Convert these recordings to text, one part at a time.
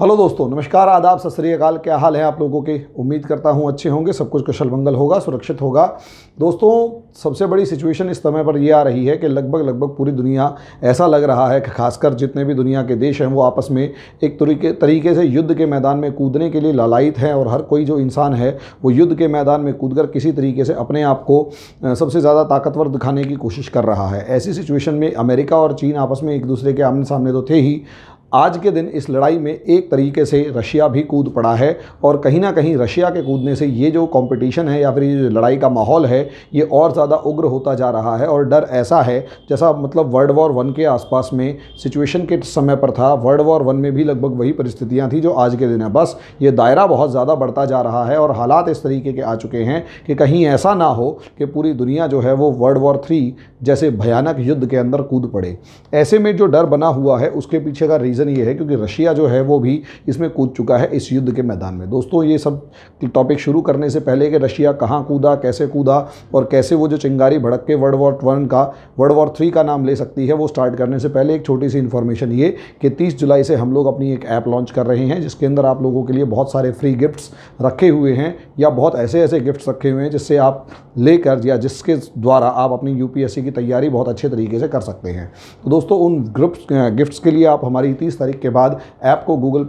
Hello दोस्तों, नमस्कार, आदाब, सत श्री अकाल। क्या हाल है आप लोगों के? उम्मीद करता हूं अच्छे होंगे, सब कुछ कुशल मंगल होगा, सुरक्षित होगा। दोस्तों, सबसे बड़ी सिचुएशन इस समय पर ये आ रही है कि लगभग पूरी दुनिया, ऐसा लग रहा है कि खासकर जितने भी दुनिया के देश हैं वो आपस में एक तरीके से युद्ध के मैदान में कूदने के लिए लालायित हैं और हर कोई जो इंसान है वो युद्ध के मैदान में कूद कर किसी तरीके से अपने आप को सबसे ज़्यादा ताकतवर दिखाने की कोशिश कर रहा है। ऐसी सिचुएशन में अमेरिका और चीन आपस में एक दूसरे के आमने सामने तो थे ही, आज के दिन इस लड़ाई में एक तरीके से रशिया भी कूद पड़ा है और कहीं ना कहीं रशिया के कूदने से ये जो कंपटीशन है या फिर ये जो लड़ाई का माहौल है ये और ज़्यादा उग्र होता जा रहा है। और डर ऐसा है जैसा मतलब वर्ल्ड वॉर 1 के आसपास में सिचुएशन के समय पर था। वर्ल्ड वॉर 1 में भी लगभग वही परिस्थितियाँ थी जो आज के दिन है। बस ये दायरा बहुत ज़्यादा बढ़ता जा रहा है और हालात इस तरीके के आ चुके हैं कि कहीं ऐसा ना हो कि पूरी दुनिया जो है वो वर्ल्ड वॉर 3 जैसे भयानक युद्ध के अंदर कूद पड़े। ऐसे में जो डर बना हुआ है उसके पीछे का रीज़न ये है क्योंकि रशिया जो है वो भी इसमें कूद चुका है, इस युद्ध के मैदान में। दोस्तों, ये सब टॉपिक शुरू करने से पहले कि रशिया कहाँ कूदा, कैसे कूदा और कैसे वो जो चिंगारी भड़क के वर्ल्ड वॉर 3 का नाम ले सकती है, वो स्टार्ट करने से पहले एक छोटी सी इन्फॉर्मेशन ये कि 30 जुलाई से हम लोग अपनी एक ऐप लॉन्च कर रहे हैं जिसके अंदर आप लोगों के लिए बहुत सारे फ्री गिफ्ट्स रखे हुए हैं या बहुत ऐसे गिफ्ट्स रखे हुए हैं जिससे आप लेकर या जिसके द्वारा आप अपनी यूपीएससी की तैयारी बहुत अच्छे तरीके से कर सकते हैं। तो दोस्तों, उन गिफ्ट्स के लिए आप हमारी 30 तारीख के बाद ऐप को गूगल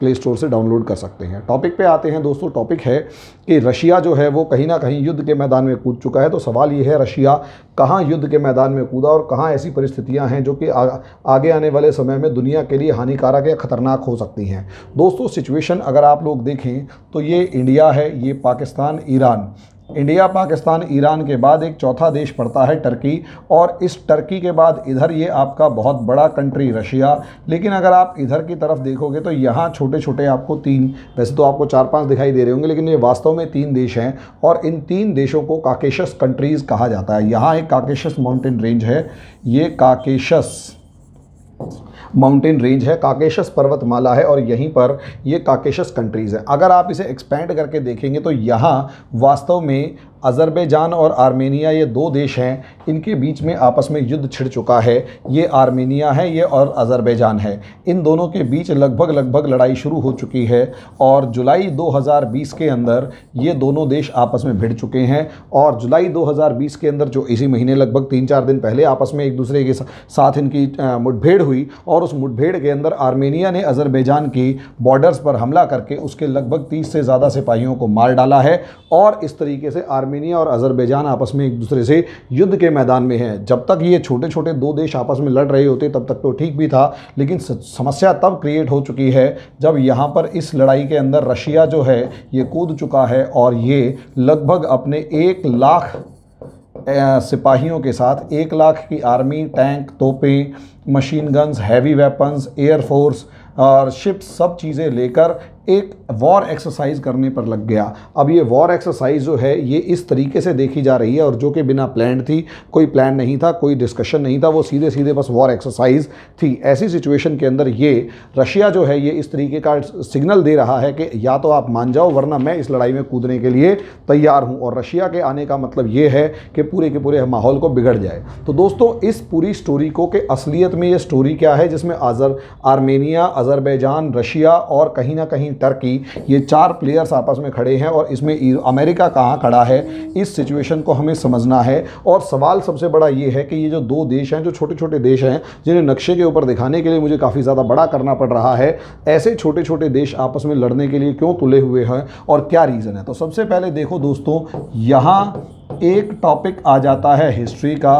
प्ले स्टोर से डाउनलोड कर सकते हैं। टॉपिक पे आते हैं दोस्तों। टॉपिक है कि रशिया जो है वो कहीं ना कहीं युद्ध के मैदान में कूद चुका है। तो सवाल ये है, रशिया कहाँ युद्ध के मैदान में कूदा और कहाँ ऐसी परिस्थितियाँ हैं जो कि आगे आने वाले समय में दुनिया के लिए हानिकारक या ख़तरनाक हो सकती हैं। दोस्तों, सिचुएशन अगर आप लोग देखें तो ये इंडिया है, ये Pakistan, Iran, India, Pakistan, Iran के बाद एक चौथा देश पड़ता है टर्की और इस टर्की के बाद इधर ये आपका बहुत बड़ा कंट्री रशिया। लेकिन अगर आप इधर की तरफ देखोगे तो यहाँ छोटे छोटे आपको तीन, वैसे तो आपको 4-5 दिखाई दे रहे होंगे लेकिन ये वास्तव में 3 देश हैं और इन 3 देशों को काकेशस कंट्रीज़ कहा जाता है। यहाँ एक काकेशस माउंटेन रेंज है, ये काकेशस माउंटेन रेंज है, काकेशस पर्वतमाला है और यहीं पर ये काकेशस कंट्रीज़ है। अगर आप इसे एक्सपेंड करके देखेंगे तो यहाँ वास्तव में अज़रबैजान और आर्मेनिया, ये 2 देश हैं, इनके बीच में आपस में युद्ध छिड़ चुका है। ये आर्मेनिया है ये और अज़रबैजान है, इन दोनों के बीच लगभग लड़ाई शुरू हो चुकी है और जुलाई 2020 के अंदर ये दोनों देश आपस में भिड़ चुके हैं और जुलाई 2020 के अंदर जो इसी महीने लगभग 3-4 दिन पहले आपस में एक दूसरे के साथ इनकी मुठभेड़ हुई और उस मुठभेड़ के अंदर आर्मेनिया ने अज़रबैजान की बॉर्डर्स पर हमला करके उसके लगभग 30 से ज़्यादा सिपाहियों को मार डाला है और इस तरीके से आर्मेनिया और अज़रबैजान आपस में एक दूसरे से युद्ध के मैदान में हैं। जब तक ये छोटे-छोटे 2 देश आपस में लड़ रहे होते तब तक तो ठीक भी था, लेकिन समस्या तब क्रिएट हो चुकी है जब यहाँ पर इस लड़ाई के अंदर रशिया जो है ये कूद चुका है और ये लगभग अपने 1 लाख सिपाहियों के साथ, 1 लाख की आर्मी, टैंक, तोपें, machine guns, heavy weapons, air force और शिप्स, सब चीज़ें लेकर एक वॉर एक्सरसाइज करने पर लग गया। अब ये वॉर एक्सरसाइज जो है ये इस तरीके से देखी जा रही है और जो कि बिना प्लान थी, कोई प्लान नहीं था, कोई डिस्कशन नहीं था, वो सीधे बस वॉर एक्सरसाइज थी। ऐसी सिचुएशन के अंदर ये रशिया जो है ये इस तरीके का सिग्नल दे रहा है कि या तो आप मान जाओ वरना मैं इस लड़ाई में कूदने के लिए तैयार हूँ और रशिया के आने का मतलब ये है कि पूरे के पूरे माहौल को बिगड़ जाए। तो दोस्तों, इस पूरी स्टोरी को कि असलियत में ये स्टोरी क्या है जिसमें आर्मेनिया, अज़रबैजान, रशिया और कहीं ना कहीं टर्की, ये 4 प्लेयर्स आपस में खड़े हैं और इसमें अमेरिका कहाँ खड़ा है, इस सिचुएशन को हमें समझना है। और सवाल सबसे बड़ा ये है कि ये जो 2 देश हैं, जो छोटे-छोटे देश हैं जिन्हें नक्शे के ऊपर दिखाने के लिए मुझे काफ़ी ज़्यादा बड़ा करना पड़ रहा है, ऐसे छोटे-छोटे देश आपस में लड़ने के लिए क्यों तुले हुए हैं और क्या रीज़न है। तो सबसे पहले देखो दोस्तों, यहाँ एक टॉपिक आ जाता है हिस्ट्री का,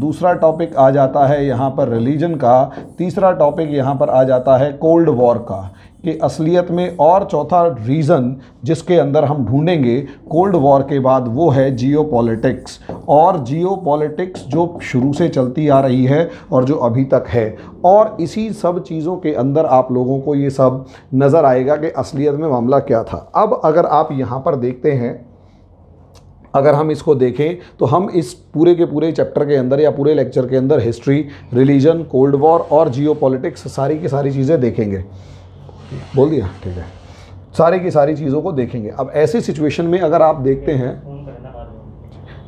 दूसरा टॉपिक आ जाता है यहाँ पर रिलीजन का, तीसरा टॉपिक यहाँ पर आ जाता है कोल्ड वॉर का कि असलियत में, और चौथा रीज़न जिसके अंदर हम ढूंढेंगे कोल्ड वॉर के बाद वो है जियोपॉलिटिक्स। और जियोपॉलिटिक्स जो शुरू से चलती आ रही है और जो अभी तक है, और इसी सब चीज़ों के अंदर आप लोगों को ये सब नज़र आएगा कि असलियत में मामला क्या था। अब अगर आप यहाँ पर देखते हैं, अगर हम इसको देखें तो हम इस पूरे के पूरे चैप्टर के अंदर या पूरे लेक्चर के अंदर हिस्ट्री, रिलीजन, कोल्ड वॉर और जियोपॉलिटिक्स सारी की सारी चीज़ें देखेंगे। बोल दिया, ठीक है, सारी की सारी चीज़ों को देखेंगे। अब ऐसी सिचुएशन में अगर आप देखते हैं,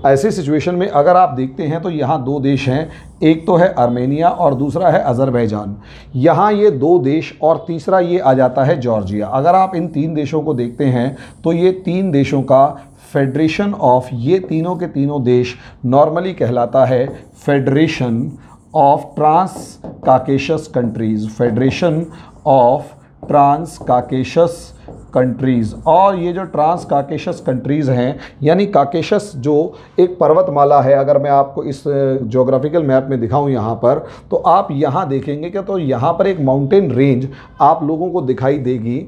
ऐसी सिचुएशन में अगर आप देखते हैं तो यहाँ दो देश हैं, एक तो है आर्मेनिया और दूसरा है अज़रबैजान। यहाँ ये दो देश और तीसरा ये आ जाता है जॉर्जिया। अगर आप इन तीन देशों को देखते हैं तो ये तीन देशों का फेडरेशन ऑफ ये तीनों के तीनों देश नॉर्मली कहलाता है federation of trans Caucasus countries, federation of trans Caucasus countries. और ये जो ट्रांस काकेशस कंट्रीज़ हैं यानी काकेशस जो एक पर्वतमाला है, अगर मैं आपको इस ज्योग्राफिकल मैप में दिखाऊं यहाँ पर, तो आप यहाँ देखेंगे कि तो यहाँ पर एक माउंटेन रेंज आप लोगों को दिखाई देगी।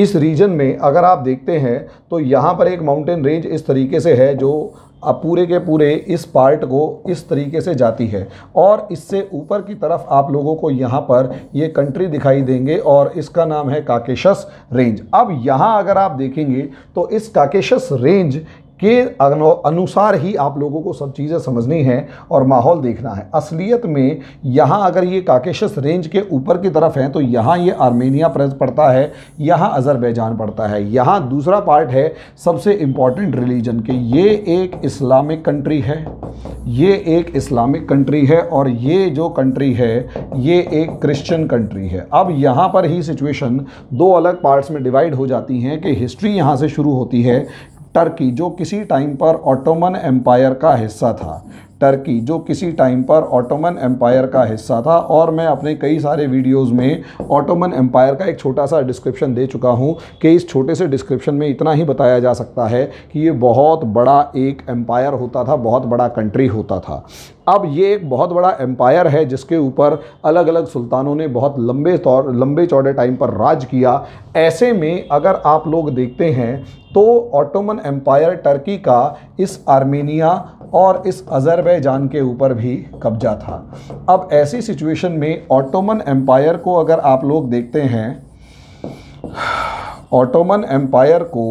इस रीजन में अगर आप देखते हैं तो यहाँ पर एक माउंटेन रेंज इस तरीके से है जो अब पूरे के पूरे इस पार्ट को इस तरीके से जाती है, और इससे ऊपर की तरफ आप लोगों को यहाँ पर ये कंट्री दिखाई देंगे और इसका नाम है काकेशस रेंज। अब यहाँ अगर आप देखेंगे तो इस काकेशस रेंज के अनुसार ही आप लोगों को सब चीज़ें समझनी हैं और माहौल देखना है। असलियत में यहाँ अगर ये काकेशस रेंज के ऊपर की तरफ हैं तो यहाँ ये आर्मेनिया पड़ता है, यहाँ अज़रबैजान पड़ता है। यहाँ दूसरा पार्ट है सबसे इम्पॉर्टेंट रिलीजन के, ये एक इस्लामिक कंट्री है, ये एक इस्लामिक कंट्री है, और ये जो कंट्री है ये एक क्रिश्चियन कंट्री है। अब यहाँ पर ही सिचुएशन दो अलग पार्ट्स में डिवाइड हो जाती हैं कि हिस्ट्री यहाँ से शुरू होती है। टर्की जो किसी टाइम पर ऑटोमन एम्पायर का हिस्सा था, टर्की जो किसी टाइम पर ऑटोमन एम्पायर का हिस्सा था, और मैं अपने कई सारे वीडियोस में ऑटोमन एम्पायर का एक छोटा सा डिस्क्रिप्शन दे चुका हूं कि इस छोटे से डिस्क्रिप्शन में इतना ही बताया जा सकता है कि ये बहुत बड़ा एक एम्पायर होता था, बहुत बड़ा कंट्री होता था। अब ये एक बहुत बड़ा एम्पायर है जिसके ऊपर अलग अलग सुल्तानों ने बहुत लंबे चौड़े टाइम पर राज किया। ऐसे में अगर आप लोग देखते हैं तो ऑटोमन एम्पायर टर्की का इस आर्मेनिया और इस अज़रबैजान के ऊपर भी कब्जा था। अब ऐसी सिचुएशन में ऑटोमन एम्पायर को अगर आप लोग देखते हैं, ऑटोमन एम्पायर को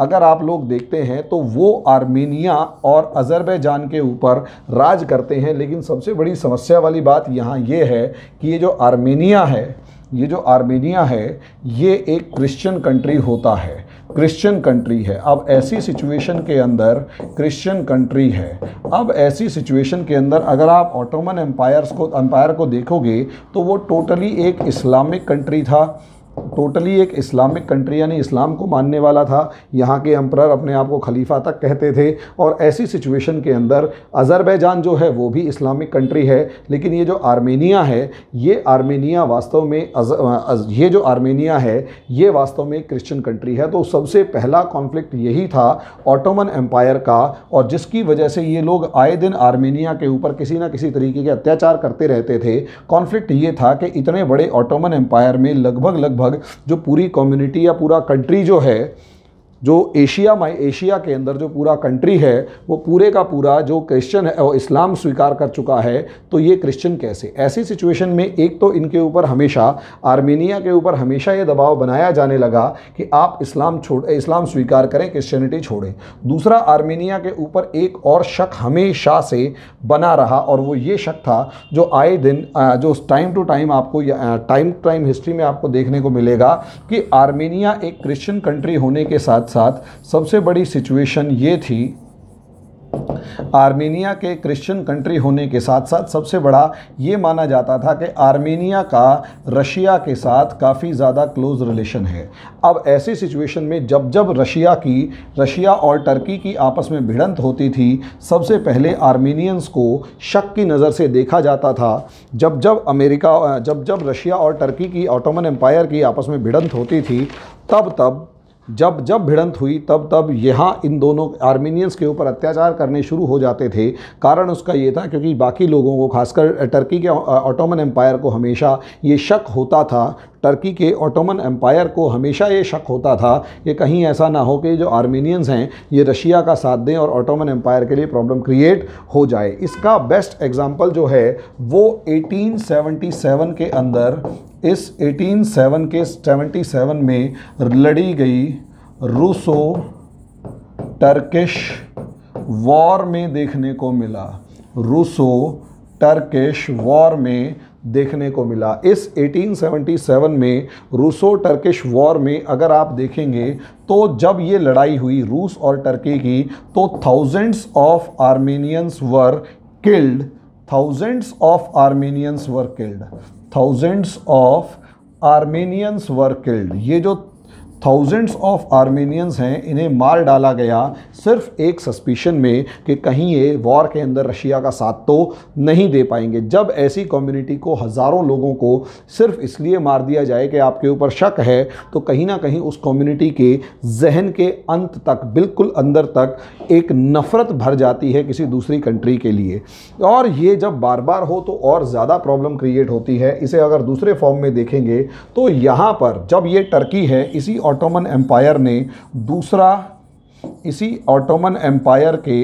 अगर आप लोग देखते हैं तो वो आर्मेनिया और अज़रबैजान के ऊपर राज करते हैं। लेकिन सबसे बड़ी समस्या वाली बात यहाँ ये है कि ये जो आर्मेनिया है, ये जो आर्मेनिया है ये एक क्रिश्चियन कंट्री होता है, क्रिश्चियन कंट्री है। अब ऐसी सिचुएशन के अंदर क्रिश्चियन कंट्री है, अब ऐसी सिचुएशन के अंदर अगर आप ऑटोमन एम्पायर को देखोगे तो वो टोटली एक इस्लामिक कंट्री था, टोटली एक इस्लामिक कंट्री यानी इस्लाम को मानने वाला था। यहाँ के एम्परर अपने आप को खलीफा तक कहते थे। और ऐसी सिचुएशन के अंदर अज़रबैजान जो है वो भी इस्लामिक कंट्री है, लेकिन ये जो आर्मेनिया है, ये आर्मेनिया वास्तव में ये वास्तव में क्रिश्चियन कंट्री है। तो सबसे पहला कॉन्फ्लिक्ट यही था ऑटोमन एम्पायर का, और जिसकी वजह से ये लोग आए दिन आर्मेनिया के ऊपर किसी ना किसी तरीके के अत्याचार करते रहते थे। कॉन्फ्लिक्ट ये था कि इतने बड़े ऑटोमन एम्पायर में लगभग जो पूरी कम्युनिटी या पूरा कंट्री जो है, जो एशिया के अंदर जो पूरा कंट्री है वो पूरे का पूरा जो क्रिश्चियन है और इस्लाम स्वीकार कर चुका है, तो ये क्रिश्चियन कैसे? ऐसी सिचुएशन में एक तो इनके ऊपर हमेशा, आर्मेनिया के ऊपर हमेशा ये दबाव बनाया जाने लगा कि आप इस्लाम स्वीकार करें, क्रिश्चियनिटी छोड़ें। दूसरा, आर्मेनिया के ऊपर एक और शक हमेशा से बना रहा, और वो ये शक था जो आए दिन, जो टाइम टू टाइम हिस्ट्री में आपको देखने को मिलेगा कि आर्मेनिया एक क्रिश्चियन कंट्री होने के साथ सबसे बड़ी सिचुएशन ये थी, आर्मेनिया के क्रिश्चियन कंट्री होने के साथ साथ सबसे बड़ा ये माना जाता था कि आर्मेनिया का रशिया के साथ काफ़ी ज़्यादा क्लोज़ रिलेशन है। अब ऐसी सिचुएशन में जब रशिया और टर्की की आपस में भिड़ंत होती थी, सबसे पहले आर्मेनियंस को शक की नज़र से देखा जाता था। जब रशिया और टर्की की, ऑटोमन एम्पायर की आपस में भिड़ंत होती थी, जब भिड़ंत हुई तब यहाँ इन दोनों आर्मेनियंस के ऊपर अत्याचार करने शुरू हो जाते थे। कारण उसका ये था क्योंकि बाकी लोगों को, खासकर टर्की के ऑटोमन एम्पायर को हमेशा ये शक होता था, टर्की के ऑटोमन एम्पायर को हमेशा ये शक होता था कि कहीं ऐसा ना हो कि जो आर्मेनियंस हैं ये रशिया का साथ दें और ऑटोमन एम्पायर के लिए प्रॉब्लम क्रिएट हो जाए। इसका बेस्ट एग्जांपल जो है वो 1877 के अंदर, इस 1877 में लड़ी गई रूसो टर्किश वॉर में देखने को मिला। रूसो टर्किश वॉर में देखने को मिला। इस 1877 में रूसो टर्किश वॉर में अगर आप देखेंगे तो जब ये लड़ाई हुई रूस और टर्की की, तो thousands of Armenians were killed, thousands of Armenians were killed, thousands of Armenians were killed. ये जो थाउजेंड्स ऑफ आर्मेनियंस हैं इन्हें मार डाला गया सिर्फ एक सस्पिशन में कि कहीं ये वॉर के अंदर रशिया का साथ तो नहीं दे पाएंगे। जब ऐसी कम्युनिटी को हज़ारों लोगों को सिर्फ इसलिए मार दिया जाए कि आपके ऊपर शक है, तो कहीं ना कहीं उस कम्युनिटी के जहन के अंत तक, बिल्कुल अंदर तक एक नफ़रत भर जाती है किसी दूसरी कंट्री के लिए। और ये जब बार बार हो तो और ज़्यादा प्रॉब्लम क्रिएट होती है। इसे अगर दूसरे फॉर्म में देखेंगे तो यहाँ पर जब ये टर्की है, इसी ऑटोमन एम्पायर ने दूसरा, इसी ऑटोमन एम्पायर के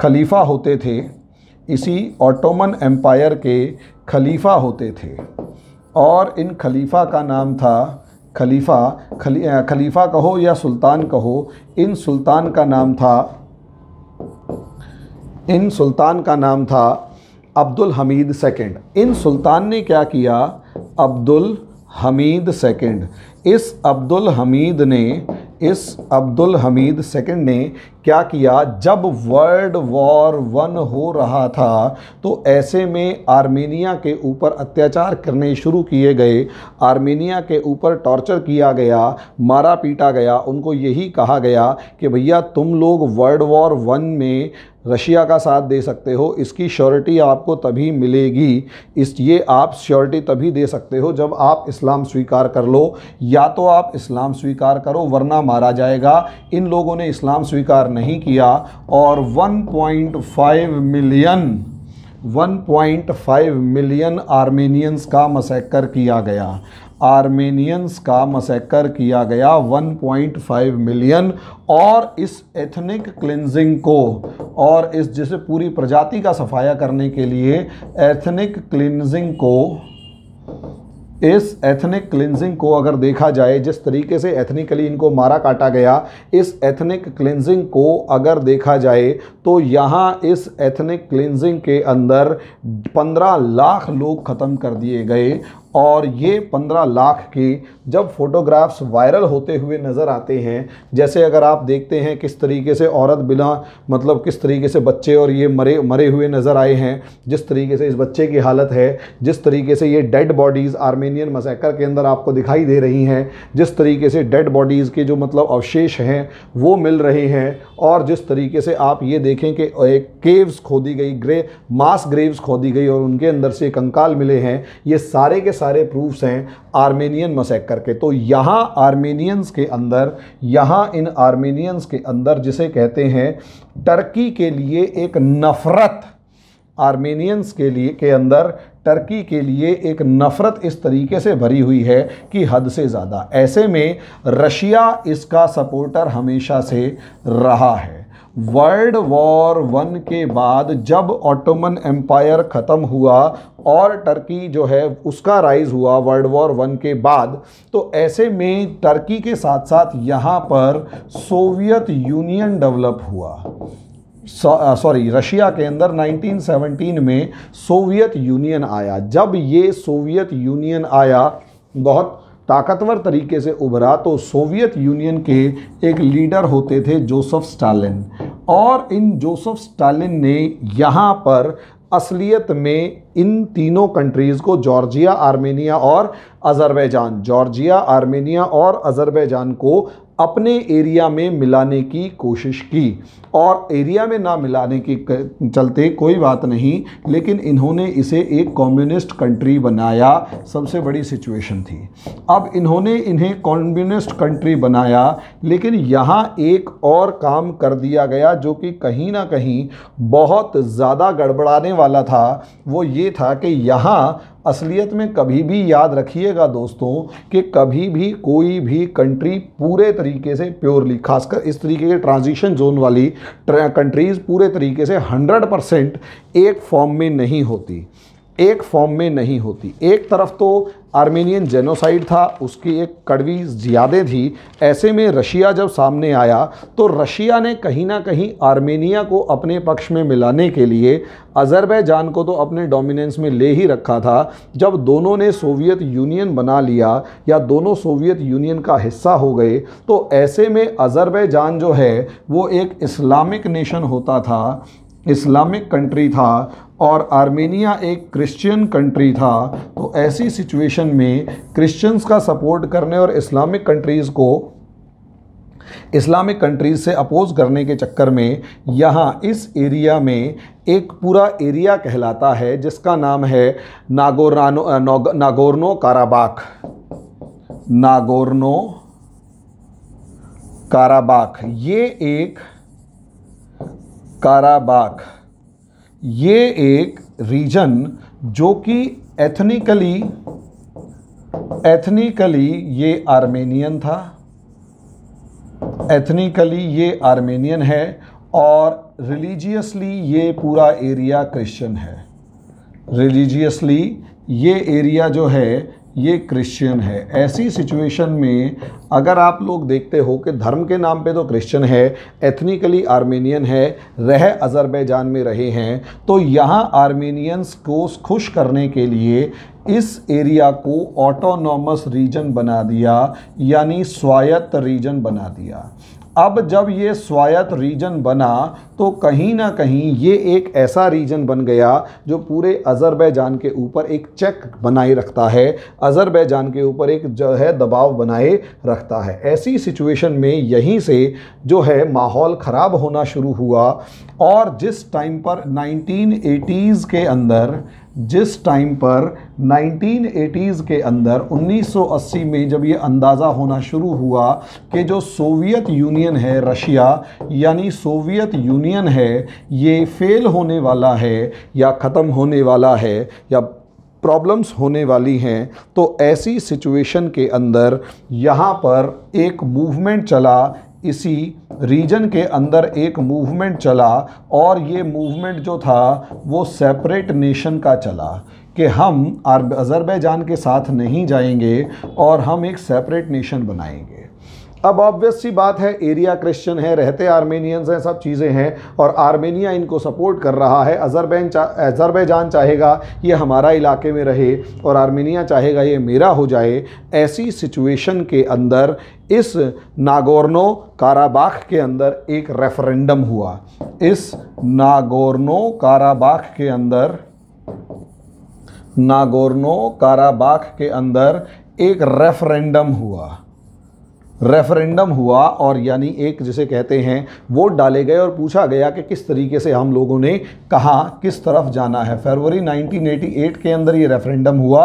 खलीफा होते थे, इसी ऑटोमन एम्पायर के खलीफा होते थे, और इन खलीफा का नाम था खलीफा कहो या सुल्तान कहो, इन सुल्तान का नाम था, इन सुल्तान का नाम था अब्दुल हमीद सेकंड। इन सुल्तान ने क्या किया, अब्दुल हमीद सेकंड, इस अब्दुल हमीद ने, इस अब्दुल हमीद सेकंड ने क्या किया, जब वर्ल्ड वॉर वन हो रहा था तो ऐसे में आर्मेनिया के ऊपर अत्याचार करने शुरू किए गए, आर्मेनिया के ऊपर टॉर्चर किया गया, मारा पीटा गया। उनको यही कहा गया कि भैया तुम लोग वर्ल्ड वॉर वन में रशिया का साथ दे सकते हो, इसकी श्योरिटी आपको तभी मिलेगी, ये आप श्योरिटी तभी दे सकते हो जब आप इस्लाम स्वीकार कर लो, या तो आप इस्लाम स्वीकार करो वरना मारा जाएगा। इन लोगों ने इस्लाम स्वीकार नहीं किया और 1.5 मिलियन आर्मेनियंस का मसैकर किया गया, आर्मेनियंस का मसैकर किया गया 1.5 मिलियन। और इस एथनिक क्लिनजिंग को, और इस जैसे पूरी प्रजाति का सफाया करने के लिए एथनिक क्लिनजिंग को, इस एथनिक क्लिनजिंग को अगर देखा जाए, जिस तरीके से एथनिकली इनको मारा काटा गया, इस एथनिक क्लिनजिंग को अगर देखा जाए तो यहाँ इस एथनिक क्लिनजिंग के अंदर 15 लाख लोग ख़त्म कर दिए गए। और ये 15 लाख की जब फ़ोटोग्राफ्स वायरल होते हुए नज़र आते हैं, जैसे अगर आप देखते हैं किस तरीके से औरत बिना मतलब, किस तरीके से बच्चे और ये मरे हुए नज़र आए हैं, जिस तरीके से इस बच्चे की हालत है, जिस तरीके से ये डेड बॉडीज़ आर्मेनियन मसैकर के अंदर आपको दिखाई दे रही हैं, जिस तरीके से डेड बॉडीज़ के जो मतलब अवशेष हैं वो मिल रहे हैं, और जिस तरीके से आप ये देखें कि एक केव्स खोदी गई, मास ग्रेव्स खोदी गई और उनके अंदर से कंकाल मिले हैं, ये सारे के सारे प्रूफ्स हैं आर्मेनियन मसैकर के। तो यहाँ आर्मेनियंस के अंदर, यहाँ इन आर्मेनियंस के अंदर जिसे कहते हैं टर्की के लिए एक नफ़रत, आर्मेनियंस के लिए के अंदर टर्की के लिए एक नफ़रत इस तरीके से भरी हुई है कि हद से ज़्यादा। ऐसे में रशिया इसका सपोर्टर हमेशा से रहा है। वर्ल्ड वॉर वन के बाद जब ऑटोमन एम्पायर ख़त्म हुआ और टर्की जो है उसका राइज़ हुआ वर्ल्ड वॉर वन के बाद, तो ऐसे में टर्की के साथ साथ यहाँ पर सोवियत यूनियन डेवलप हुआ, सॉरी रशिया के अंदर 1917 में सोवियत यूनियन आया। जब ये सोवियत यूनियन आया, बहुत ताकतवर तरीके से उभरा, तो सोवियत यूनियन के एक लीडर होते थे जोसेफ स्टालिन, और इन जोसेफ स्टालिन ने यहाँ पर असलियत में इन तीनों कंट्रीज़ को, जॉर्जिया, आर्मेनिया और अज़रबैजान, जॉर्जिया, आर्मेनिया और अज़रबैजान को अपने एरिया में मिलाने की कोशिश की। और एरिया में ना मिलाने के चलते कोई बात नहीं, लेकिन इन्होंने इसे एक कम्युनिस्ट कंट्री बनाया, सबसे बड़ी सिचुएशन थी। अब इन्होंने इन्हें कम्युनिस्ट कंट्री बनाया, लेकिन यहाँ एक और काम कर दिया गया जो कि कहीं ना कहीं बहुत ज़्यादा गड़बड़ाने वाला था। वो ये था कि यहाँ असलियत में कभी भी याद रखिएगा दोस्तों कि कभी भी कोई भी कंट्री पूरे तरीके से प्योरली, खासकर इस तरीके के ट्रांजिशन जोन वाली कंट्रीज़ पूरे तरीके से 100% एक फॉर्म में नहीं होती। एक फॉर्म में नहीं होती। एक तरफ तो आर्मेनियन जेनोसाइड था, उसकी एक कड़वी ज़ियादें थी। ऐसे में रशिया जब सामने आया तो रशिया ने कहीं ना कहीं आर्मेनिया को अपने पक्ष में मिलाने के लिए अज़रबैजान को तो अपने डोमिनेंस में ले ही रखा था। जब दोनों ने सोवियत यूनियन बना लिया या दोनों सोवियत यूनियन का हिस्सा हो गए तो ऐसे में अज़रबैजान जो है वो एक इस्लामिक नेशन होता था, इस्लामिक कंट्री था, और आर्मेनिया एक क्रिश्चियन कंट्री था। तो ऐसी सिचुएशन में क्रिश्चियंस का सपोर्ट करने और इस्लामिक कंट्रीज़ से अपोज करने के चक्कर में यहाँ इस एरिया में एक पूरा एरिया कहलाता है जिसका नाम है नागोर्नो काराबाख। नागोर्नो काराबाख ये एक रीजन जो कि एथनिकली ये आर्मेनियन था, एथनिकली ये आर्मेनियन है, और रिलीजियसली ये पूरा एरिया क्रिश्चियन है। रिलीजियसली ये एरिया जो है ये क्रिश्चियन है। ऐसी सिचुएशन में अगर आप लोग देखते हो कि धर्म के नाम पे तो क्रिश्चियन है, एथनिकली आर्मेनियन है, रह अज़रबैजान में रहे हैं, तो यहाँ आर्मेनियंस को खुश करने के लिए इस एरिया को ऑटोनॉमस रीजन बना दिया, यानी स्वायत्त रीजन बना दिया। अब जब ये स्वायत्त रीजन बना तो कहीं ना कहीं ये एक ऐसा रीजन बन गया जो पूरे अज़रबैजान के ऊपर एक चेक बनाए रखता है, अज़रबैजान के ऊपर एक जो है दबाव बनाए रखता है। ऐसी सिचुएशन में यहीं से जो है माहौल ख़राब होना शुरू हुआ, और जिस टाइम पर 1980s के अंदर 1980 में जब ये अंदाज़ा होना शुरू हुआ कि जो सोवियत यूनियन है, रशिया यानी सोवियत यूनियन है, ये फेल होने वाला है या ख़त्म होने वाला है या प्रॉब्लम्स होने वाली हैं, तो ऐसी सिचुएशन के अंदर यहाँ पर एक मूवमेंट चला, इसी रीजन के अंदर एक मूवमेंट चला, और ये मूवमेंट जो था वो सेपरेट नेशन का चला कि हम अज़रबैजान के साथ नहीं जाएंगे और हम एक सेपरेट नेशन बनाएंगे। अब ऑब्वियस सी बात है, एरिया क्रिश्चियन है, रहते आर्मेनियंस हैं, सब चीज़ें हैं, और आर्मेनिया इनको सपोर्ट कर रहा है। अज़रबैजान चाहेगा ये हमारा इलाके में रहे और आर्मेनिया चाहेगा ये मेरा हो जाए। ऐसी सिचुएशन के अंदर इस नागोर्नो काराबाख के अंदर एक रेफरेंडम हुआ। इस नागोर्नो काराबाख के अंदर एक रेफरेंडम हुआ और यानी एक जिसे कहते हैं वोट डाले गए और पूछा गया कि किस तरीके से हम लोगों ने कहाँ किस तरफ जाना है। फरवरी 1988 के अंदर ये रेफरेंडम हुआ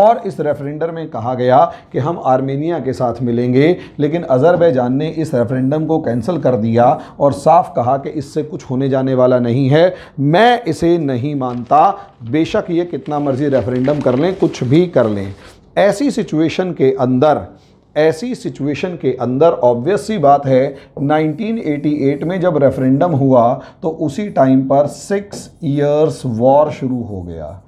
और इस रेफरेंडम में कहा गया कि हम आर्मेनिया के साथ मिलेंगे, लेकिन अज़रबैजान ने इस रेफरेंडम को कैंसिल कर दिया और साफ कहा कि इससे कुछ होने जाने वाला नहीं है, मैं इसे नहीं मानता, बेशक ये कितना मर्जी रेफरेंडम कर लें, कुछ भी कर लें। ऐसी सिचुएशन के अंदर ऑब्वियस सी बात है 1988 में जब रेफरेंडम हुआ तो उसी टाइम पर 6 इयर्स वॉर शुरू हो गया।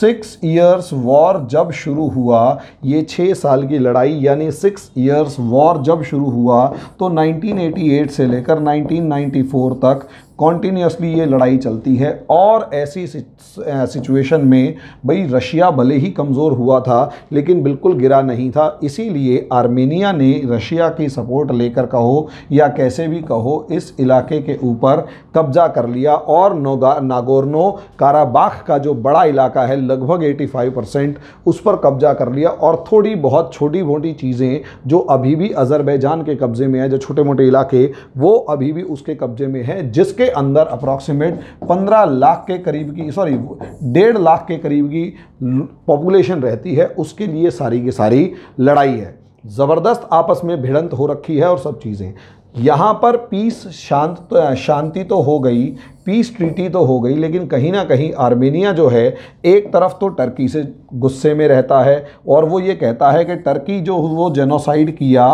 6 इयर्स वॉर जब शुरू हुआ, ये 6 साल की लड़ाई यानी 6 इयर्स वॉर जब शुरू हुआ तो 1988 से लेकर 1994 तक कॉन्टीन्यूसली ये लड़ाई चलती है। और ऐसी सिचुएशन में भाई रशिया भले ही कमज़ोर हुआ था लेकिन बिल्कुल गिरा नहीं था, इसीलिए आर्मेनिया ने रशिया की सपोर्ट लेकर कहो या कैसे भी कहो इस इलाके के ऊपर कब्जा कर लिया, और नागोर्नो काराबाख का जो बड़ा इलाका है लगभग 85% उस पर कब्जा कर लिया, और थोड़ी बहुत छोटी मोटी चीज़ें जो अभी भी अज़रबैजान के कब्ज़े में है, जो छोटे मोटे इलाके वो अभी भी उसके कब्ज़े में है, जिसके अंदर अप्रॉक्सीमेट 15 लाख के करीब की 1.5 लाख के करीब की पॉपुलेशन रहती है। उसके लिए सारी की सारी लड़ाई है, ज़बरदस्त आपस में भिड़ंत हो रखी है और सब चीज़ें। यहाँ पर पीस शांति तो हो गई, पीस ट्रीटी तो हो गई, लेकिन कहीं ना कहीं आर्मेनिया जो है एक तरफ तो टर्की से गुस्से में रहता है और वो ये कहता है कि टर्की जो वो जेनोसाइड किया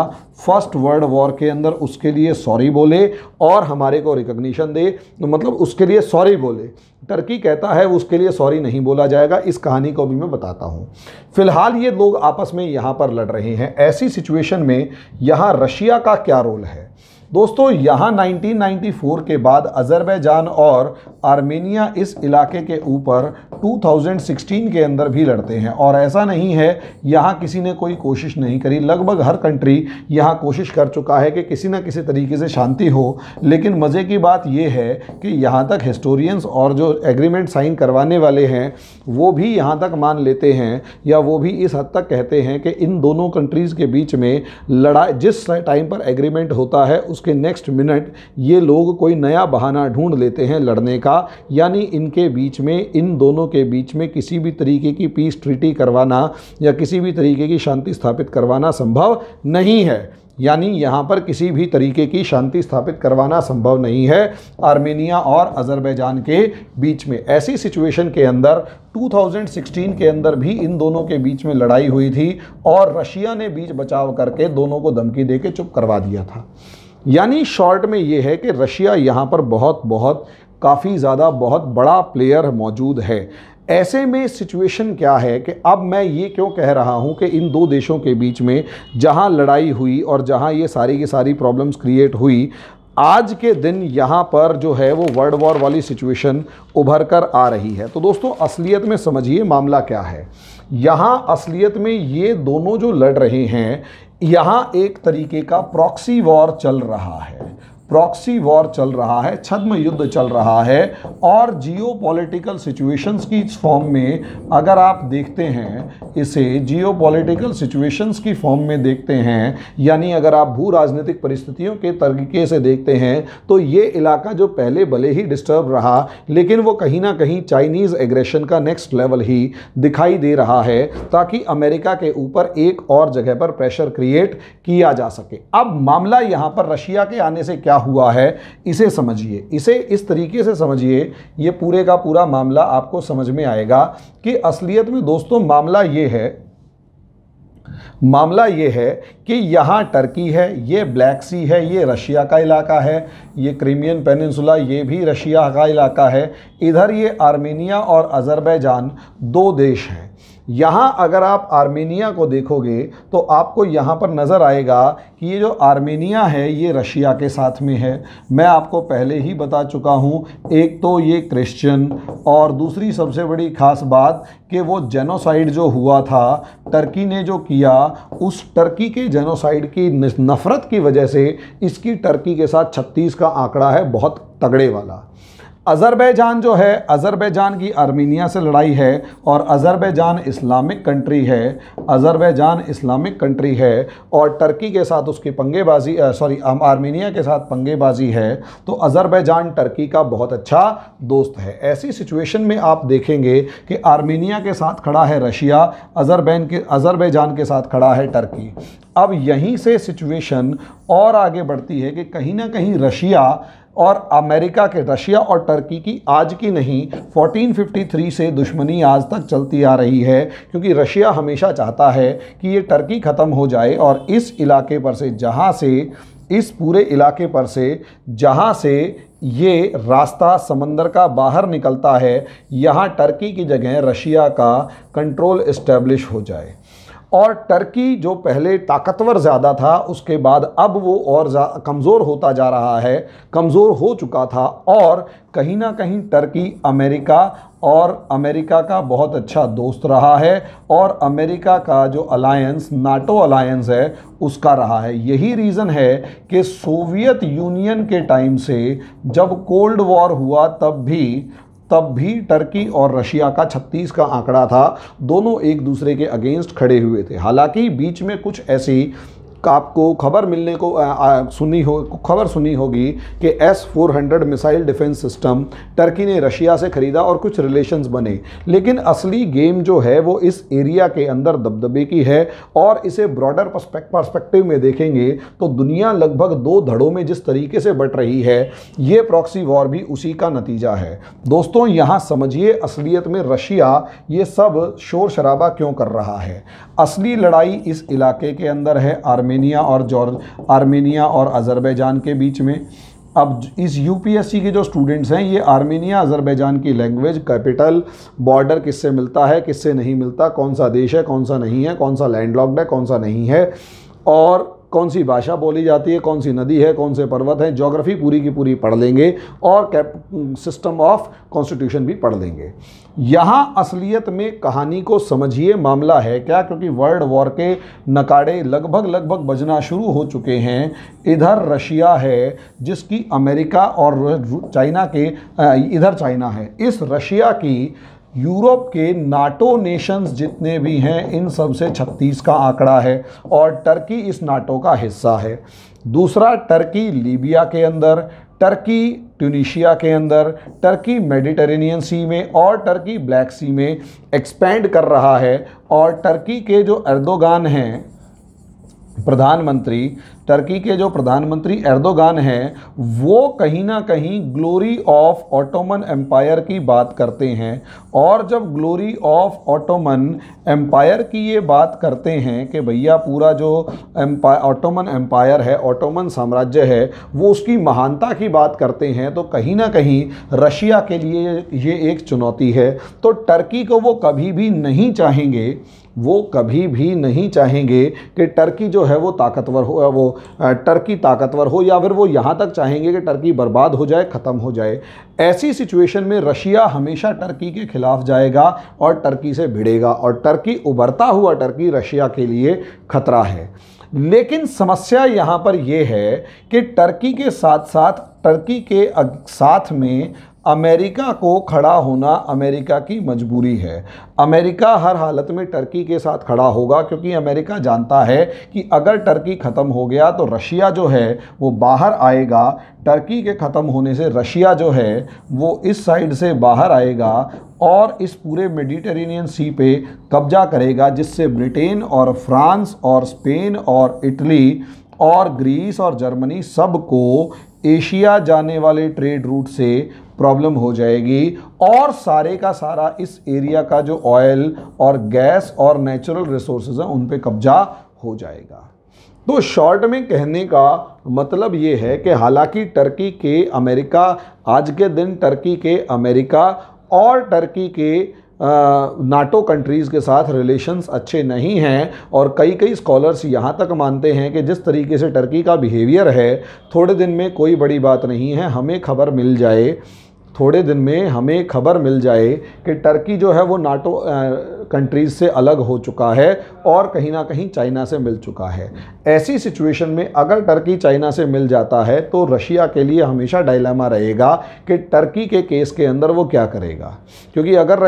फर्स्ट वर्ल्ड वॉर के अंदर उसके लिए सॉरी बोले और हमारे को रिकॉग्निशन दे, तो मतलब उसके लिए सॉरी बोले। टर्की कहता है उसके लिए सॉरी नहीं बोला जाएगा। इस कहानी को भी मैं बताता हूँ। फ़िलहाल ये लोग आपस में यहाँ पर लड़ रहे हैं। ऐसी सिचुएशन में यहाँ रशिया का क्या रोल है? दोस्तों यहाँ 1994 के बाद अज़रबैजान और आर्मेनिया इस इलाके के ऊपर 2016 के अंदर भी लड़ते हैं और ऐसा नहीं है यहाँ किसी ने कोई कोशिश नहीं करी। लगभग हर कंट्री यहाँ कोशिश कर चुका है कि किसी न किसी तरीके से शांति हो, लेकिन मज़े की बात यह है कि यहाँ तक हिस्टोरियंस और जो एग्रीमेंट साइन करवाने वाले हैं वो भी यहाँ तक मान लेते हैं या वो भी इस हद तक कहते हैं कि इन दोनों कंट्रीज़ के बीच में लड़ाई जिस टाइम पर एग्रीमेंट होता है उसके नेक्स्ट मिनट ये लोग कोई नया बहाना ढूंढ लेते हैं लड़ने का। यानी इनके बीच में, इन दोनों के बीच में किसी भी तरीके की पीस ट्रीटी करवाना या किसी भी तरीके की शांति स्थापित करवाना संभव नहीं है। यानी यहाँ पर किसी भी तरीके की शांति स्थापित करवाना संभव नहीं है आर्मेनिया और अज़रबैजान के बीच में। ऐसी सिचुएशन के अंदर 2016 के अंदर भी इन दोनों के बीच में लड़ाई हुई थी और रशिया ने बीच बचाव करके दोनों को धमकी दे के चुप करवा दिया था। यानी शॉर्ट में ये है कि रशिया यहाँ पर काफ़ी ज़्यादा बहुत बड़ा प्लेयर मौजूद है। ऐसे में सिचुएशन क्या है कि अब मैं ये क्यों कह रहा हूँ कि इन दो देशों के बीच में जहाँ लड़ाई हुई और जहाँ ये सारी की सारी प्रॉब्लम्स क्रिएट हुई, आज के दिन यहाँ पर जो है वो वर्ल्ड वॉर वाली सिचुएशन उभर कर आ रही है। तो दोस्तों असलियत में समझिए मामला क्या है। यहाँ असलियत में ये दोनों जो लड़ रहे हैं, यहाँ एक तरीके का प्रॉक्सी वॉर चल रहा है। प्रॉक्सी वॉर चल रहा है, छद्म युद्ध चल रहा है और जियोपॉलिटिकल सिचुएशंस की फॉर्म में अगर आप देखते हैं, इसे जियोपॉलिटिकल सिचुएशंस की फॉर्म में देखते हैं, यानी अगर आप भू राजनीतिक परिस्थितियों के तरीके से देखते हैं तो ये इलाका जो पहले भले ही डिस्टर्ब रहा, लेकिन वो कहीं ना कहीं चाइनीज़ एग्रेशन का नेक्स्ट लेवल ही दिखाई दे रहा है ताकि अमेरिका के ऊपर एक और जगह पर प्रेशर क्रिएट किया जा सके। अब मामला यहाँ पर रशिया के आने से क्या हुआ है, इसे समझिए। इसे इस तरीके से समझिए, ये पूरे का पूरा मामला आपको समझ में आएगा कि असलियत में दोस्तों मामला ये है कि यहाँ टर्की है, ये ब्लैक सी है, ये रशिया का इलाका है, ये क्रीमियन पेनिनसुला ये भी रशिया का इलाका है, इधर ये आर्मेनिया और अज़रबैजान दो देश हैं। यहाँ अगर आप आर्मेनिया को देखोगे तो आपको यहाँ पर नज़र आएगा कि ये जो आर्मेनिया है ये रशिया के साथ में है। मैं आपको पहले ही बता चुका हूँ, एक तो ये क्रिश्चियन और दूसरी सबसे बड़ी ख़ास बात कि वो जेनोसाइड जो हुआ था टर्की ने जो किया, उस टर्की के जेनोसाइड की नफ़रत की वजह से इसकी टर्की के साथ 36 का आंकड़ा है, बहुत तगड़े वाला। अज़रबैजान जो है, अज़रबैजान की आर्मेनिया से लड़ाई है और अज़रबैजान इस्लामिक कंट्री है, और टर्की के साथ उसकी पंगेबाजी, आर्मेनिया के साथ पंगेबाजी है। तो अज़रबैजान टर्की का बहुत अच्छा दोस्त है। ऐसी सिचुएशन में आप देखेंगे कि आर्मेनिया के साथ खड़ा है रशिया, अज़रबैजान के साथ खड़ा है टर्की। अब यहीं से सिचुएशन और आगे बढ़ती है कि कहीं ना कहीं रशिया और अमेरिका के, रशिया और टर्की की आज की नहीं 1453 से दुश्मनी आज तक चलती आ रही है, क्योंकि रशिया हमेशा चाहता है कि ये टर्की ख़त्म हो जाए और इस इलाके पर से, जहाँ से, इस पूरे इलाके पर से जहाँ से ये रास्ता समंदर का बाहर निकलता है, यहाँ टर्की की जगह रशिया का कंट्रोल इस्टेब्लिश हो जाए। और टर्की जो पहले ताकतवर ज़्यादा था, उसके बाद अब वो और कमज़ोर होता जा रहा है, कमज़ोर हो चुका था और कहीं ना कहीं टर्की अमेरिका का बहुत अच्छा दोस्त रहा है और अमेरिका का जो अलायंस, नाटो अलायंस है, उसका रहा है। यही रीज़न है कि सोवियत यूनियन के टाइम से जब कोल्ड वॉर हुआ तब भी टर्की और रशिया का 36 का आंकड़ा था, दोनों एक दूसरे के अगेंस्ट खड़े हुए थे। हालांकि बीच में कुछ ऐसी आपको खबर मिलने को खबर सुनी होगी कि S-400 missile defence system Turkey ने रशिया से ख़रीदा और कुछ रिलेशंस बने, लेकिन असली गेम जो है वो इस एरिया के अंदर दबदबे की है। और इसे ब्रॉडर पर्सपेक्टिव में देखेंगे तो दुनिया लगभग दो धड़ों में जिस तरीके से बट रही है, ये प्रॉक्सी वॉर भी उसी का नतीजा है। दोस्तों, यहाँ समझिए असलियत में रशिया ये सब शोर शराबा क्यों कर रहा है। असली लड़ाई इस इलाके के अंदर है, आर्मेनिया और अज़रबैजान के बीच में। अब इस यूपीएससी के जो स्टूडेंट्स हैं, ये आर्मेनिया अज़रबैजान की लैंग्वेज, कैपिटल, बॉर्डर किससे मिलता है किससे नहीं मिलता, कौन सा देश है कौन सा नहीं है, कौन सा लैंडलॉक्ड है कौन सा नहीं है, और कौन सी भाषा बोली जाती है, कौन सी नदी है, कौन से पर्वत हैं, ज्योग्राफी पूरी की पूरी पढ़ लेंगे और सिस्टम ऑफ कॉन्स्टिट्यूशन भी पढ़ लेंगे। यहाँ असलियत में कहानी को समझिए मामला है क्या, क्योंकि वर्ल्ड वॉर के नकारे लगभग बजना शुरू हो चुके हैं। इधर रशिया है जिसकी अमेरिका और चाइना के इधर चाइना है। इस रशिया की यूरोप के नाटो नेशंस जितने भी हैं इन सब से 36 का आंकड़ा है और टर्की इस नाटो का हिस्सा है। दूसरा, टर्की लीबिया के अंदर, टर्की ट्यूनीशिया के अंदर, टर्की मेडिटेरेनियन सी में और टर्की ब्लैक सी में एक्सपेंड कर रहा है। और टर्की के जो एर्दोगान हैं प्रधानमंत्री, एर्दोगान हैं, वो कहीं ना कहीं ग्लोरी ऑफ ऑटोमन एम्पायर की बात करते हैं। और जब ग्लोरी ऑफ ऑटोमन एम्पायर की ये बात करते हैं कि भैया पूरा जो ऑटोमन एम्पायर है, ऑटोमन साम्राज्य है, वो उसकी महानता की बात करते हैं, तो कहीं ना कहीं रशिया के लिए ये एक चुनौती है। तो टर्की को वो कभी भी नहीं चाहेंगे, कि टर्की जो है वो ताकतवर हो, या फिर वो यहाँ तक चाहेंगे कि टर्की बर्बाद हो जाए, ख़त्म हो जाए। ऐसी सिचुएशन में रशिया हमेशा टर्की के ख़िलाफ़ जाएगा और टर्की से भिड़ेगा और टर्की, उभरता हुआ टर्की रशिया के लिए ख़तरा है। लेकिन समस्या यहाँ पर यह है कि टर्की के साथ में अमेरिका को खड़ा होना अमेरिका की मजबूरी है। अमेरिका हर हालत में टर्की के साथ खड़ा होगा क्योंकि अमेरिका जानता है कि अगर टर्की ख़त्म हो गया तो रशिया जो है वो बाहर आएगा। टर्की के ख़त्म होने से रशिया जो है वो इस साइड से बाहर आएगा और इस पूरे मेडिटेरेनियन सी पे कब्जा करेगा, जिससे ब्रिटेन और फ्रांस और स्पेन और इटली और ग्रीस और जर्मनी सबको एशिया जाने वाले ट्रेड रूट से प्रॉब्लम हो जाएगी। और सारे का सारा इस एरिया का जो ऑयल और गैस और नेचुरल रिसोर्सेज हैं उन पे कब्जा हो जाएगा। तो शॉर्ट में कहने का मतलब ये है कि हालांकि टर्की के अमेरिका, आज के दिन टर्की के अमेरिका और टर्की के नाटो कंट्रीज़ के साथ रिलेशंस अच्छे नहीं हैं, और कई स्कॉलर्स यहाँ तक मानते हैं कि जिस तरीके से टर्की का बिहेवियर है, थोड़े दिन में कोई बड़ी बात नहीं है, हमें खबर मिल जाए कि टर्की जो है वो नाटो कंट्रीज़ से अलग हो चुका है और कहीं ना कहीं चाइना से मिल चुका है। ऐसी सिचुएशन में अगर टर्की चाइना से मिल जाता है तो रशिया के लिए हमेशा डायलेमा रहेगा कि टर्की के केस के अंदर वो क्या करेगा, क्योंकि अगर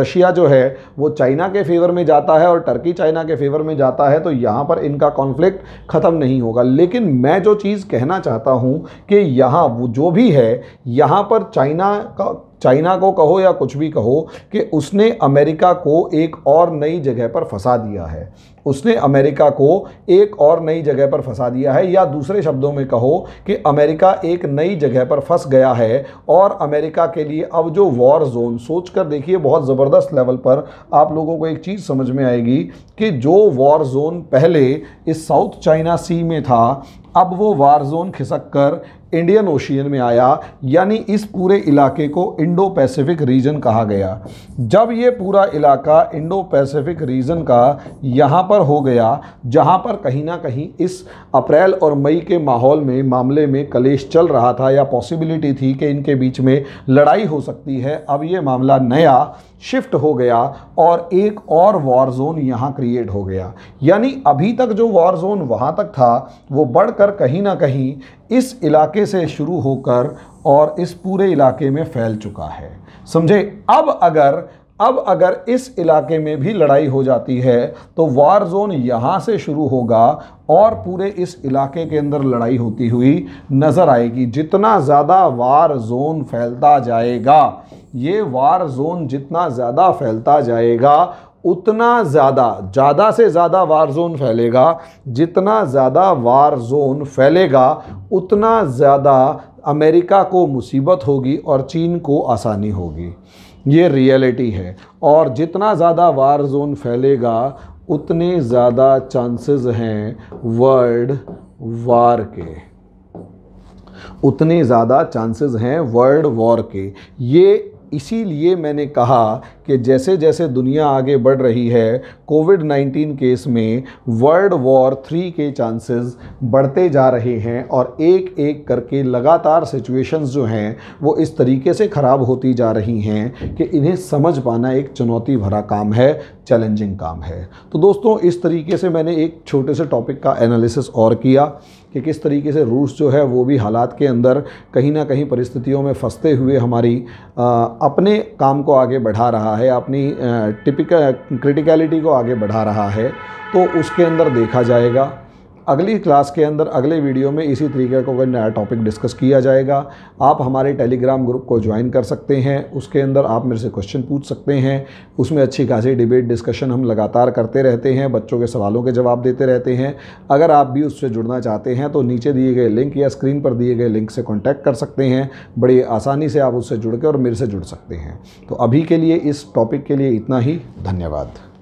रशिया जो है वो चाइना के फेवर में जाता है और टर्की चाइना के फेवर में जाता है तो यहाँ पर इनका कॉन्फ्लिक्ट ख़त्म नहीं होगा। लेकिन मैं जो चीज़ कहना चाहता हूँ कि यहाँ वो जो भी है, यहाँ पर चाइना को कहो या कुछ भी कहो कि उसने अमेरिका को एक और नई जगह पर फंसा दिया है, या दूसरे शब्दों में कहो कि अमेरिका एक नई जगह पर फंस गया है। और अमेरिका के लिए अब जो वॉर जोन, सोच कर देखिए बहुत ज़बरदस्त लेवल पर आप लोगों को एक चीज़ समझ में आएगी कि जो वॉर जोन पहले इस साउथ चाइना सी में था, अब वो वॉर जोन खिसक कर इंडियन ओशियन में आया, यानी इस पूरे इलाके को इंडो पैसिफिक रीजन कहा गया। जब ये पूरा इलाका इंडो पैसिफिक रीजन का यहाँ पर हो गया, जहाँ पर कहीं ना कहीं इस अप्रैल और मई के मामले में कलेश चल रहा था या पॉसिबिलिटी थी कि इनके बीच में लड़ाई हो सकती है, अब ये मामला नया शिफ्ट हो गया और एक और वॉर जोन यहाँ क्रिएट हो गया। यानी अभी तक जो वॉर जोन वहाँ तक था वो बढ़कर कहीं ना कहीं इस इलाके से शुरू होकर और इस पूरे इलाके में फैल चुका है। समझे? अब अगर अब अगर इस इलाके में भी लड़ाई हो जाती है तो वार जोन यहाँ से शुरू होगा और पूरे इस इलाके के अंदर लड़ाई होती हुई नज़र आएगी। जितना ज़्यादा वार जोन फैलता जाएगा, ये वार जोन जितना ज़्यादा फैलता जाएगा उतना ज़्यादा से ज़्यादा वार जोन फैलेगा। जितना ज़्यादा वार जोन फैलेगा उतना ज़्यादा अमेरिका को मुसीबत होगी और चीन को आसानी होगी, ये रियलिटी है। और जितना ज़्यादा वार जोन फैलेगा उतने ज़्यादा चांसेस हैं वर्ल्ड वार के, उतने ज़्यादा चांसेस हैं वर्ल्ड वॉर के। ये इसीलिए मैंने कहा कि जैसे जैसे दुनिया आगे बढ़ रही है, कोविड-19 केस में वर्ल्ड वॉर 3 के चांसेस बढ़ते जा रहे हैं और एक एक करके लगातार सिचुएशंस जो हैं वो इस तरीके से ख़राब होती जा रही हैं कि इन्हें समझ पाना एक चुनौती भरा काम है, चैलेंजिंग काम है। तो दोस्तों, इस तरीके से मैंने एक छोटे से टॉपिक का एनालिसिस और किया कि किस तरीके से रूस जो है वो भी हालात के अंदर कहीं ना कहीं परिस्थितियों में फंसते हुए हमारी अपने काम को आगे बढ़ा रहा है, अपनी टिपिकल क्रिटिकलिटी को आगे बढ़ा रहा है। तो उसके अंदर देखा जाएगा अगली क्लास के अंदर, अगले वीडियो में इसी तरीके का कोई नया टॉपिक डिस्कस किया जाएगा। आप हमारे टेलीग्राम ग्रुप को ज्वाइन कर सकते हैं, उसके अंदर आप मेरे से क्वेश्चन पूछ सकते हैं। उसमें अच्छी खासी डिबेट डिस्कशन हम लगातार करते रहते हैं, बच्चों के सवालों के जवाब देते रहते हैं। अगर आप भी उससे जुड़ना चाहते हैं तो नीचे दिए गए लिंक या स्क्रीन पर दिए गए लिंक से कॉन्टैक्ट कर सकते हैं। बड़ी आसानी से आप उससे जुड़ के और मेरे से जुड़ सकते हैं। तो अभी के लिए इस टॉपिक के लिए इतना ही, धन्यवाद।